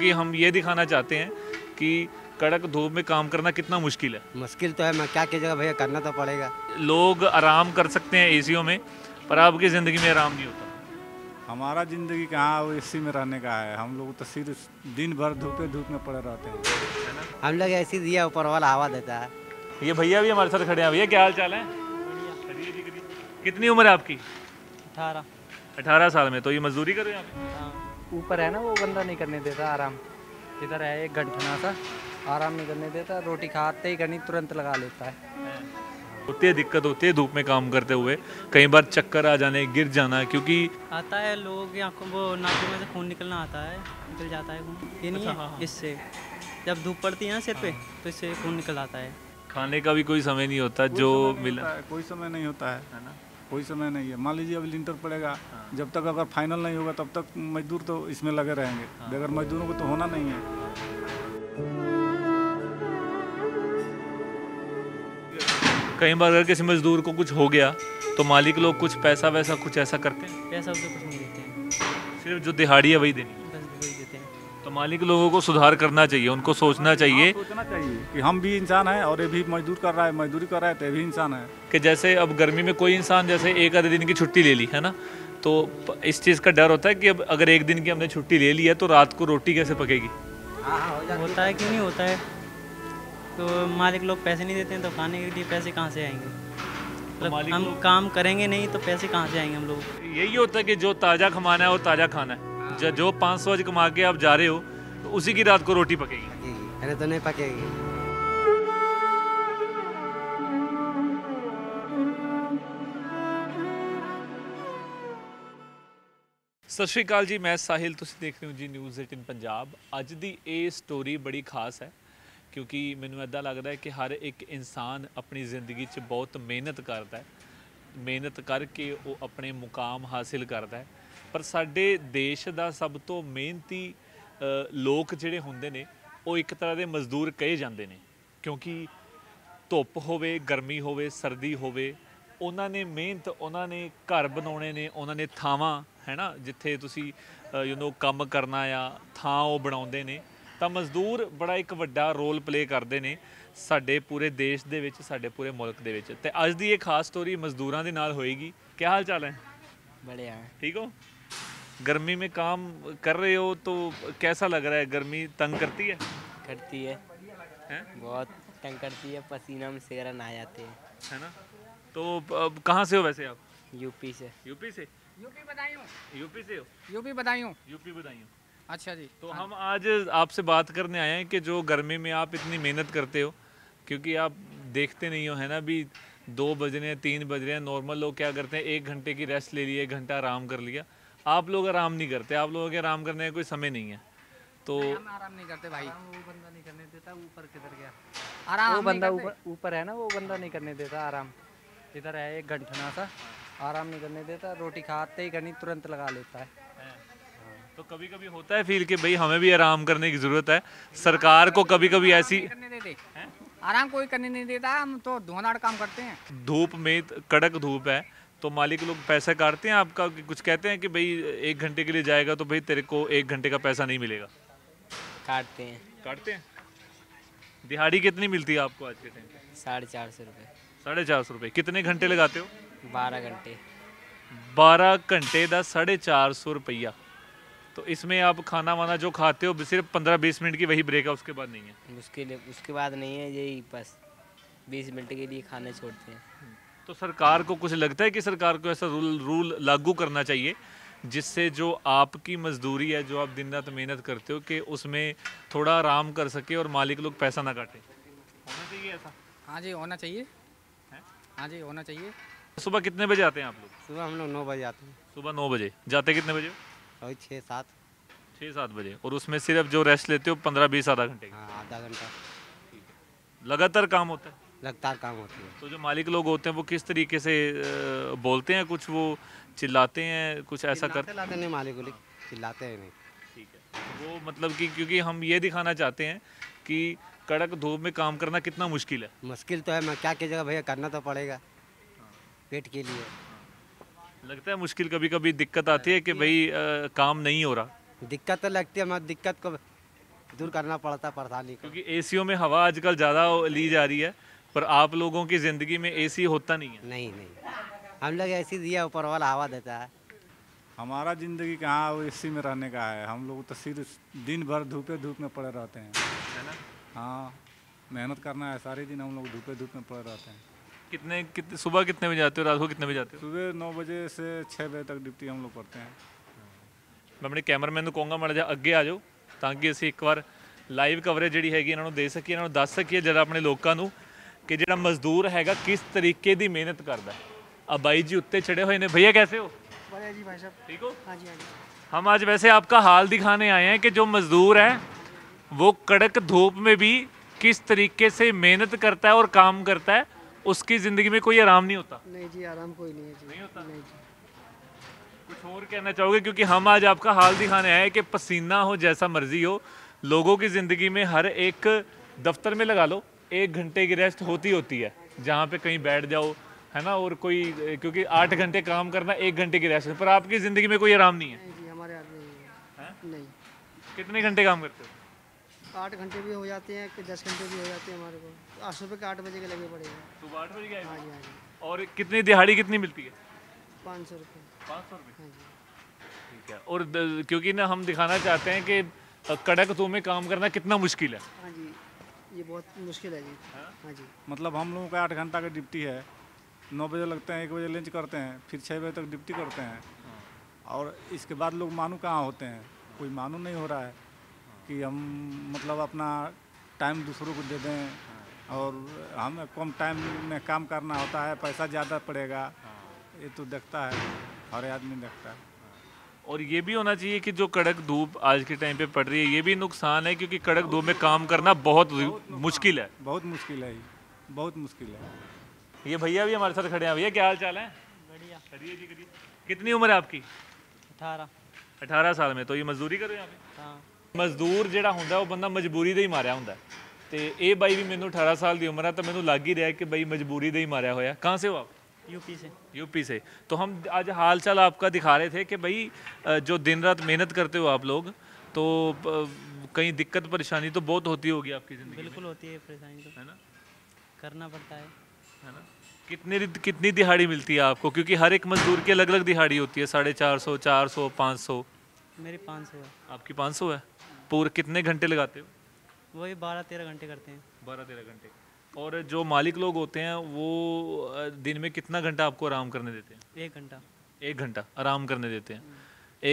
क्योंकि हम ये दिखाना चाहते हैं कि कड़क धूप में काम करना कितना मुश्किल है। मुश्किल तो है, मैं क्या कीजिएगा भैया, करना तो पड़ेगा। लोग आराम कर सकते हैं एसीओ में, पर आपकी ज़िंदगी में आराम नहीं होता। हमारा ज़िंदगी कहाँ एसी में रहने का है, हम लोग तो सिर्फ दिन भर धूप में पड़े रहते हैं। हम लोग ऐसी दिया ऊपर वाला हवा देता है। ये भैया भी हमारे साथ खड़े हैं। भैया क्या हाल चाल है? कितनी उम्र है आपकी? 18 साल में तो ये मजदूरी कर रहे हैं। ऊपर है ना, वो बंदा नहीं करने देता आराम। इधर है एक घंटा सा, आराम नहीं करने देता, रोटी खाते ही करनी तुरंत लगा लेता है। होती दिक्कत होती है धूप में काम करते हुए, कई बार चक्कर आ जाने, गिर जाना, क्योंकि आता है लोग आंखों को नाकों में से खून निकलना आता है, निकल जाता है खून। ये नहीं है, हाँ। इससे जब धूप पड़ती है ना सिर पे, तो इससे खून निकल आता है। खाने का भी कोई समय नहीं होता, जो मिला कोई समय नहीं होता है ना, कोई समय नहीं है। मान लीजिए अभी लिंटर पड़ेगा, जब तक अगर फाइनल नहीं होगा तब तक मजदूर तो इसमें लगे रहेंगे, बगैर मजदूरों को तो होना नहीं है। कई बार अगर किसी मजदूर को कुछ हो गया तो मालिक लोग कुछ पैसा वैसा कुछ ऐसा करते हैं? पैसा तो कुछ नहीं देते हैं, सिर्फ जो दिहाड़ी है वही देनी, बस वही देते हैं। तो मालिक लोगों को सुधार करना चाहिए, उनको सोचना चाहिए कि हम भी इंसान हैं और ये भी मजदूर कर रहा है, मजदूरी कर रहा है तो ये भी इंसान है। कि जैसे अब गर्मी में कोई इंसान जैसे एक आधे दिन की छुट्टी ले ली है ना, तो इस चीज़ का डर होता है कि अब अगर एक दिन की हमने छुट्टी ले ली है तो रात को रोटी कैसे पकेगी, होता है कि नहीं होता है। तो मालिक लोग पैसे नहीं देते हैं, तो खाने के लिए पैसे कहाँ से आएंगे? तो हम काम करेंगे नहीं तो पैसे कहाँ से आएंगे हम लोग? यही होता है कि जो ताज़ा कमाना है वो ताज़ा खाना है। जो 500 आज कमा के आप जा रहे हो तो उसी की रात को रोटी पकेगी, अरे तो नहीं पकेगी। सत श्री अकाल जी, मैं साहिल, तुसीं देख रहे हो जी News18 पंजाब। अज की ये स्टोरी बड़ी खास है क्योंकि मैनू इदा लगता है कि हर एक इंसान अपनी जिंदगी बहुत मेहनत करता है, मेहनत करके वो अपने मुकाम हासिल करता है। पर साडे देश का सब तो मेहनती लोग जिहड़े होंदे ने वो एक तरह के मजदूर कहे जाते हैं, क्योंकि धुप होवे, गर्मी होवे, सर्दी होवे, उन्होंने मेहनत, उन्होंने घर बनाने ने, उन्होंने थावां है ना जिथे तुसी यूनो काम करना या थां वो बनाते हैं। तो मजदूर बड़ा एक वड्डा रोल प्ले करते हैं साडे पूरे देश दे विच, साडे पूरे मुल्क दे विच। ते अज दी ये खास स्टोरी मजदूरां दे नाल होएगी। क्या हाल चाल है? बढ़िया है। ठीक हो? गर्मी में काम कर रहे हो तो कैसा लग रहा है? गर्मी तंग करती है? करती है, बहुत तंग करती है, पसीना में सेहरा नहा जाते हैं, है ना। तो कहाँ से हो वैसे आप? यूपी से। यूपी से? यूपी बदायूं। यूपी से हो? यूपी बदायूं। यूपी बदायूं, अच्छा जी। तो हम आज आपसे बात करने आए हैं कि जो गर्मी में आप इतनी मेहनत करते हो, क्योंकि आप देखते नहीं हो है ना, अभी 2 बज रहे हैं, 3 बज रहे हैं, नॉर्मल लोग क्या करते हैं, 1 घंटे की रेस्ट ले लिया, 1 घंटा आराम कर लिया। आप लोग आराम नहीं करते, आप लोगों के आराम करने का कोई समय नहीं है। तो हम आराम नहीं करते भाई, वो बंदा नहीं करने देता। ऊपर किधर गया आराम? वो बंदा ऊपर है ना, वो बंदा नहीं करने देता आराम। इधर है एक घंटा सा, आराम नहीं करने देता, रोटी खाते ही करनी तुरंत लगा लेता है। तो कभी कभी होता है फील कि भाई हमें भी आराम करने की जरूरत है, सरकार को कभी कभी ऐसी आराम कोई करने नहीं देता। हम तो धोनाड़ काम करते हैं, धूप में कड़क धूप है, तो मालिक लोग पैसा काटते हैं आपका, कुछ कहते हैं कि भाई 1 घंटे के लिए जाएगा तो भाई तेरे को 1 घंटे का पैसा नहीं मिलेगा? काटते हैं, काटते हैं। दिहाड़ी कितनी मिलती है आपको आज के टाइम पे? 450 रुपये। 450 रुपये। कितने घंटे लगाते हो? 12 घंटे। 12 घंटे का 450 रुपया। तो इसमें आप खाना वाना जो खाते हो सिर्फ 15-20 मिनट की वही ब्रेक है, उसके बाद नहीं है? उसके बाद नहीं है, यही बस 20 मिनट के लिए खाना छोड़ते हैं। तो सरकार को कुछ लगता है कि सरकार को ऐसा रूल लागू करना चाहिए जिससे जो आपकी मजदूरी है, जो आप दिन रात मेहनत करते हो, कि उसमें थोड़ा आराम कर सके और मालिक लोग पैसा ना काटे? होना चाहिए ऐसा? हाँ जी, होना चाहिए। हाँ जी, होना चाहिए। सुबह कितने बजे आते हैं आप लोग? सुबह हम लोग 9 बजे आते हैं। सुबह 9 बजे जाते? कितने बजे? 6-7 बजे। और उसमें सिर्फ जो रेस्ट लेते हो 15-20 आधा घंटे? हाँ, आधा घंटा। लगातार काम होता है? लगातार काम होती है। तो जो मालिक लोग होते हैं वो किस तरीके से बोलते हैं? कुछ वो चिल्लाते हैं, कुछ ऐसा करते हैं? नहीं, मालिक लोग चिल्लाते हैं नहीं। ठीक है, वो मतलब कि क्योंकि हम ये दिखाना चाहते हैं कि कड़क धूप में काम करना कितना मुश्किल है। मुश्किल तो है, मैं क्या कीजिएगा भैया, करना तो पड़ेगा पेट के लिए। लगता है मुश्किल, कभी कभी दिक्कत आती है कि भाई काम नहीं हो रहा? दिक्कत तो लगती है, मैं दिक्कत को दूर करना पड़ता परेशानी, क्योंकि एसीओ में हवा आजकल ज़्यादा ली जा रही है, पर आप लोगों की ज़िंदगी में एसी होता नहीं है। नहीं नहीं, हम लोग एसी दिया ऊपर वाला हवा देता है। हमारा ज़िंदगी कहाँ एसी में रहने का है, हम लोग तो सिर्फ दिन भर धूप में पड़े रहते हैं, है ना। हाँ, मेहनत करना है, सारे दिन हम लोग धूप में पड़े रहते हैं। कितने सुबह कितने बजे जाते हो, रात को कितने बजे जाते हो? सुबह 9 बजे से 6 बजे तक ड्यूटी हम लोग करते हैं। मैं अपने कैमरामैन को कहूँगा माड़ा जा अगे आ जाओ ताकि असीं एक बार लाइव कवरेज जी हैगी इन्हों दे सकी, इन्हों दस सकी जरा अपने लोगों को कि जो मजदूर हैगा किस तरीके की मेहनत करता है। अब बाई जी उत्ते चढ़े हुए हैं, भैया कैसे हो? बढ़िया जी भाई साहब, ठीक हो? हाँ जी हाँ जी। हम आज वैसे आपका हाल दिखाने आए हैं कि जो मजदूर है वो कड़क धूप में भी किस तरीके से मेहनत करता है और काम करता है, उसकी ज़िंदगी में कोई आराम नहीं होता। नहीं जी, आराम कोई नहीं है जी। नहीं होता? नहीं जी। कुछ और कहना चाहोगे, क्योंकि हम आज आपका हाल दिखाने आए हैं कि पसीना हो जैसा मर्जी हो, लोगों की ज़िंदगी में हर एक दफ्तर में लगा लो 1 घंटे की रेस्ट होती है, जहाँ पे कहीं बैठ जाओ, है ना, और कोई क्योंकि 8 घंटे काम करना 1 घंटे की रेस्ट, पर आपकी ज़िंदगी में कोई आराम नहीं है। नहीं जी, हमारे आराम नहीं है। नहीं, कितने घंटे काम करते हो? 8 घंटे भी हो जाते हैं कि 10 घंटे भी हो जाते हैं हमारे को। 8 रुपये के 8 बजे के लगे पड़े हैं। सुबह 8 बजे के? हाँ जी हाँ जी। और कितनी दिहाड़ी कितनी मिलती है? 500 रुपये। 500 रुपये? हाँ जी, ठीक है। और क्योंकि ना हम दिखाना चाहते हैं कि कड़क धूप में काम करना कितना मुश्किल है। हाँ जी, ये बहुत मुश्किल है जी। हाँ जी, मतलब हम लोगों का 8 घंटा का ड्यूटी है, 9 बजे लगते हैं, 1 बजे लंच करते हैं, फिर 6 बजे तक ड्यूटी करते हैं, और इसके बाद लोग मानू कहाँ होते हैं, कोई मानू नहीं हो रहा है कि हम मतलब अपना टाइम दूसरों को दे दें, और हमें कम टाइम में काम करना होता है, पैसा ज़्यादा पड़ेगा, ये तो देखता है हर आदमी देखता है। और ये भी होना चाहिए कि जो कड़क धूप आज के टाइम पे पड़ रही है, ये भी नुकसान है, क्योंकि कड़क धूप में काम करना बहुत मुश्किल है। बहुत मुश्किल है, बहुत मुश्किल है। ये भैया भी हमारे साथ खड़े हैं। भैया क्या हाल चाल है? बढ़िया। कितनी उम्र है आपकी? 18। 18 साल में तो ये मजदूरी कर रहे हो यहाँ पे? मजदूर जिहड़ा हुंदा वो बंदा मजबूरी दे ही मारिया हुंदा ते ये भाई भी मैंने 18 साल की उम्र है तो मैंने लग ही रहा है कि भाई मजबूरी दे ही मारिया होया। कहाँ से हो आप? यूपी से। यूपी से। तो हम आज हाल चाल आपका दिखा रहे थे कि भाई जो दिन रात मेहनत करते हो आप लोग, तो कहीं दिक्कत परेशानी तो बहुत होती होगी आपकी ज़िंदगी? बिल्कुल होती है परेशानी तो, है ना, करना पड़ता है ना। कितनी दिहाड़ी मिलती है आपको, क्योंकि हर एक मजदूर की अलग अलग दिहाड़ी होती है? 450, 400, 500। मेरी 500 है। आपकी 500 है। पूरे कितने घंटे लगाते हो? वही 12-13 घंटे करते हैं। 12-13 घंटे। और जो मालिक लोग होते हैं वो दिन में कितना घंटा आपको आराम करने देते हैं? 1 घंटा। 1 घंटा आराम करने देते हैं।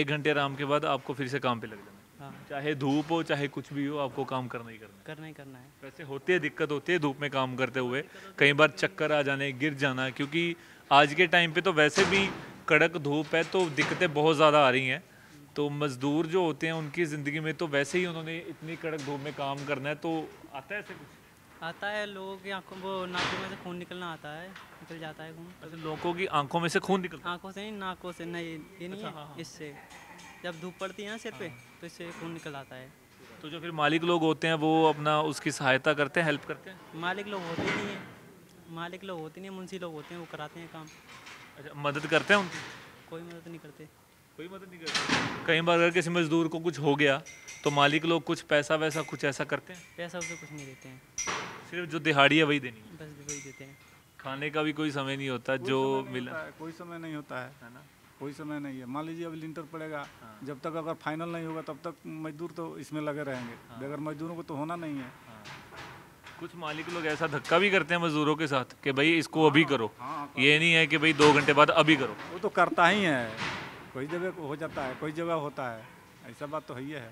1 घंटे आराम के बाद आपको फिर से काम पे लग जाना है। हाँ। चाहे धूप हो चाहे कुछ भी हो, आपको काम करना ही करना है। करना ही करना है। वैसे होती है दिक्कत, होती है धूप में काम करते हुए, कई बार चक्कर आ जाने, गिर जाना, क्योंकि आज के टाइम पर तो वैसे भी कड़क धूप है तो दिक्कतें बहुत ज़्यादा आ रही हैं। तो मजदूर जो होते हैं उनकी ज़िंदगी में तो वैसे ही उन्होंने इतनी कड़क धूप में काम करना है, तो आता है ऐसे कुछ? आता है, लोगों की आंखों को नाकों में से खून निकलना आता है, निकल जाता है खून। अच्छा, लोगों की आंखों में से खून निकलता है? आंखों से नहीं, नाकों से। नहीं ये नहीं। अच्छा, हाँ, हाँ। इससे जब धूप पड़ती है ना सिर पे तो इससे खून निकल आता है। तो जो फिर मालिक लोग होते हैं वो अपना उसकी सहायता करते हैं, हेल्प करते हैं? मालिक लोग होते नहीं हैं, मालिक लोग होते नहीं, मुंशी लोग होते हैं, वो कराते हैं काम। अच्छा, मदद करते हैं उनकी? कोई मदद नहीं करते। कोई मदद नहीं करते। कई बार अगर किसी मजदूर को कुछ हो गया तो मालिक लोग कुछ पैसा वैसा कुछ ऐसा करते हैं? पैसा उसे कुछ नहीं देते हैं, सिर्फ जो दिहाड़ी है वही देनी है, बस वही देते हैं। खाने का भी कोई समय नहीं होता, जो मिला कोई समय नहीं होता है ना, कोई समय नहीं है। मान लीजिए अब लिंटर पड़ेगा, हाँ। जब तक अगर फाइनल नहीं होगा तब तक मजदूर तो इसमें लगे रहेंगे, बगैर मजदूरों को तो होना नहीं है। कुछ मालिक लोग ऐसा धक्का भी करते हैं मजदूरों के साथ कि भाई इसको अभी करो, ये नहीं है कि भाई 2 घंटे बाद अभी करो। वो तो करता ही है, कोई जगह हो जाता है, कोई जगह होता है, ऐसा बात तो है ही है।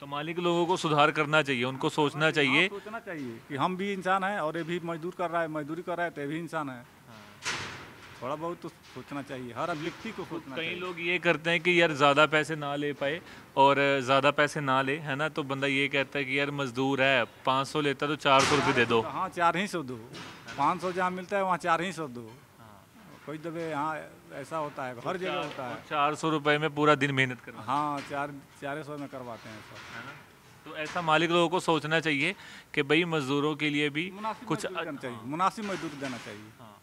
तो मालिक लोगों को सुधार करना चाहिए, उनको सोचना चाहिए। हाँ, सोचना चाहिए कि हम भी इंसान हैं और ये भी मजदूर कर रहा है, मजदूरी कर रहा है तो ये भी इंसान है। हाँ। थोड़ा बहुत तो सोचना चाहिए, हर व्यक्ति को सोचना चाहिए। कई लोग ये करते हैं कि यार ज़्यादा पैसे ना ले पाए और ज़्यादा पैसे ना ले, है ना, तो बंदा ये कहता है कि यार मजदूर है 500 लेता तो 400 रुपये दे दो। हाँ, 400 दो, 500 जहाँ मिलता है वहाँ 400 दो। कोई दबे यहाँ ऐसा होता है, हर जगह होता है। 400 रुपए में पूरा दिन मेहनत करना। हाँ, 400 में करवाते हैं सब, है ना। तो ऐसा मालिक लोगों को सोचना चाहिए कि भाई मजदूरों के लिए भी कुछ चाहिए, मुनासिब मजदूरी देना चाहिए। हाँ।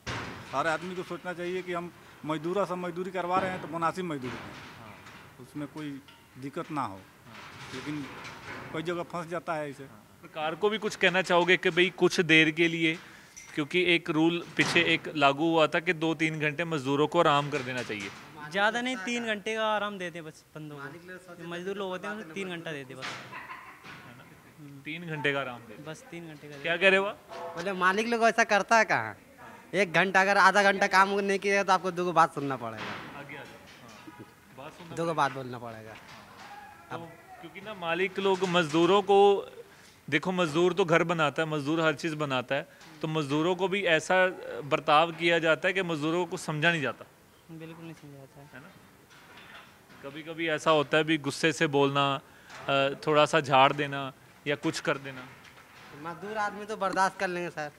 सारे आदमी को सोचना चाहिए कि हम मजदूरों से मजदूरी करवा रहे हैं तो मुनासिब मजदूरी दें, उसमें कोई दिक्कत ना हो। लेकिन कोई जगह फंस जाता है इसे। सरकार को भी कुछ कहना चाहोगे कि भाई कुछ देर के लिए, क्योंकि एक रूल पीछे एक लागू हुआ था कि 2-3 घंटे मजदूरों को आराम कर देना चाहिए, ज़्यादा नहीं 3 घंटे का आराम देते बस बंदों को, मजदूर लोग होते हैं 3 घंटा देते बस, 3 घंटे का आराम देते बस 3 घंटे का। क्या कह रहे हो मतलब मालिक लोग ऐसा करता है कहाँ, 1 घंटा अगर आधा घंटा काम नहीं किया तो आपको 2 बात सुनना पड़ेगा, 2 बात बोलना पड़ेगा। अब क्योंकि ना मालिक लोग मजदूरों को, देखो मजदूर तो घर बनाता है, मजदूर हर चीज़ बनाता है, तो मजदूरों को भी ऐसा बर्ताव किया जाता है कि मजदूरों को समझा नहीं जाता, बिल्कुल नहीं समझा जाता है ना। कभी कभी ऐसा होता है भी गुस्से से बोलना, थोड़ा सा झाड़ देना या कुछ कर देना, मजदूर आदमी तो बर्दाश्त कर लेंगे सर,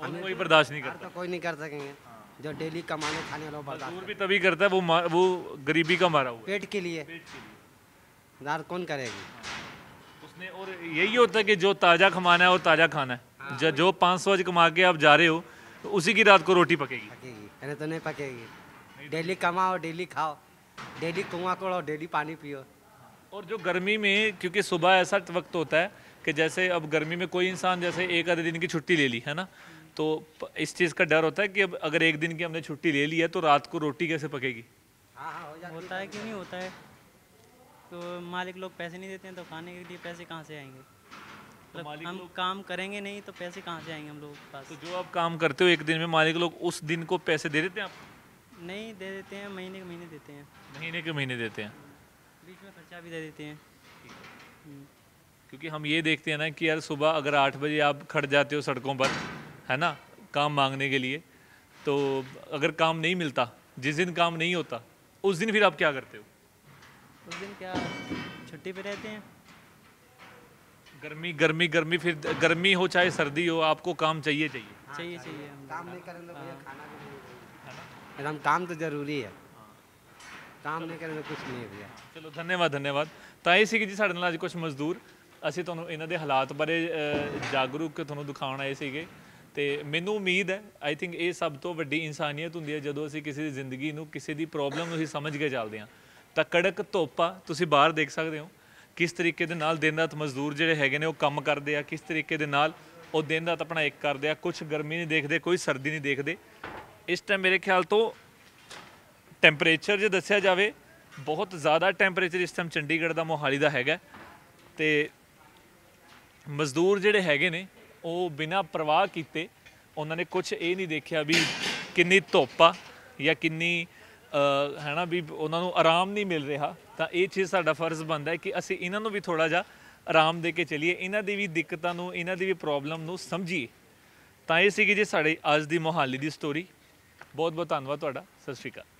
उनको ही बर्दाश्त नहीं करता, कोई नहीं कर सकेंगे जो डेली कमाने खाने वाला बर्दाश्त। मजदूर भी तभी करता है वो गरीबी का मारा हुआ, पेट के लिए दार कौन करेगी उसने। और यही होता है कि जो ताज़ा कमाना है वो ताज़ा खाना है, जो 500 आज कमा के आप जा रहे हो तो उसी की रात को रोटी पकेगी, अरे तो नहीं पकेगी। डेली कमाओ, डेली खाओ, डेली कुआं करो, डेली पानी पियो। और जो गर्मी में, क्योंकि सुबह ऐसा वक्त होता है कि जैसे अब गर्मी में कोई इंसान जैसे एक आधे दिन की छुट्टी ले ली है ना, तो इस चीज़ का डर होता है कि अब अगर एक दिन की हमने छुट्टी ले ली है तो रात को रोटी कैसे पकेगी। होता है कि नहीं होता है, तो मालिक लोग पैसे नहीं देते हैं तो खाने के लिए पैसे कहाँ से आएंगे, तो हम काम करेंगे नहीं तो पैसे कहाँ से आएंगे हम लोगों के पास। तो जो आप काम करते हो एक दिन में, मालिक लोग उस दिन को पैसे दे देते हैं आपको? नहीं दे देते हैं, महीने के महीने देते हैं, महीने के महीने देते हैं, बीच में खर्चा भी दे देते हैं। क्योंकि हम ये देखते हैं ना कि यार सुबह अगर 8 बजे आप खड़ जाते हो सड़कों पर है ना काम मांगने के लिए, तो अगर काम नहीं मिलता, जिस दिन काम नहीं होता उस दिन फिर आप क्या करते हो? उस दिन क्या छुट्टी पे रहते हैं। गर्मी गर्मी गर्मी, फिर गर्मी हो चाहे सर्दी हो आपको काम चाहिए चाहिए चाहिए चाहिए। काम नहीं करेंगे तो भैया खाना भी नहीं है ना, काम तो जरूरी है, काम नहीं करेंगे कुछ नहीं भैया। चलो धन्यवाद धन्यवाद। ਤਾਂ ਇਹ ਸੀਗੇ ਜੀ ਸਾਡੇ ਨਾਲ ਅੱਜ ਕੁਝ ਮਜ਼ਦੂਰ, ਅਸੀਂ ਤੁਹਾਨੂੰ ਇਹਨਾਂ ਦੇ ਹਾਲਾਤ ਬਾਰੇ ਜਾਗਰੂਕ ਤੁਹਾਨੂੰ ਦਿਖਾਉਣ ਆਏ ਸੀਗੇ। तो मैनू उम्मीद है, आई थिंक ये सब तो वड्डी इंसानियत होंगी है जो असी किसी की जिंदगी में किसी की प्रॉब्लम असी समझ के चलते हैं। तो कड़क धुप्प आ, तुसीं बाहर देख सकते हो किस तरीके दे नाल दिन रात मजदूर जिहड़े हैगे ने काम करते हैं, किस तरीके दे नाल वो दिन रात अपना एक करते हैं, कुछ गर्मी नहीं देखते, कोई सर्दी नहीं देखते। इस टाइम मेरे ख्याल तो टैंपरेचर जो दस्सिया जाए बहुत ज़्यादा टैंपरेचर इस टाइम चंडीगढ़ का मोहाली का हैगा, तो मजदूर जिहड़े हैगे ने वो बिना परवाह किए, उन्होंने कुछ ये नहीं देखा भी किन्नी धुप्प आ या किन्नी है ना भी उन्होंने आराम नहीं मिल रहा। तो ये चीज़ साडा फर्ज बनता है कि असी इन्हों भी थोड़ा जा आराम दे के चलीए, इन्हों की भी दिक्कतों नू, इन्हों की भी प्रॉब्लम नू समझिए। तो ये सी जी साड़ी अज दी मोहाली की स्टोरी। बहुत बहुत धन्यवाद तुहाडा, सत श्री अकाल।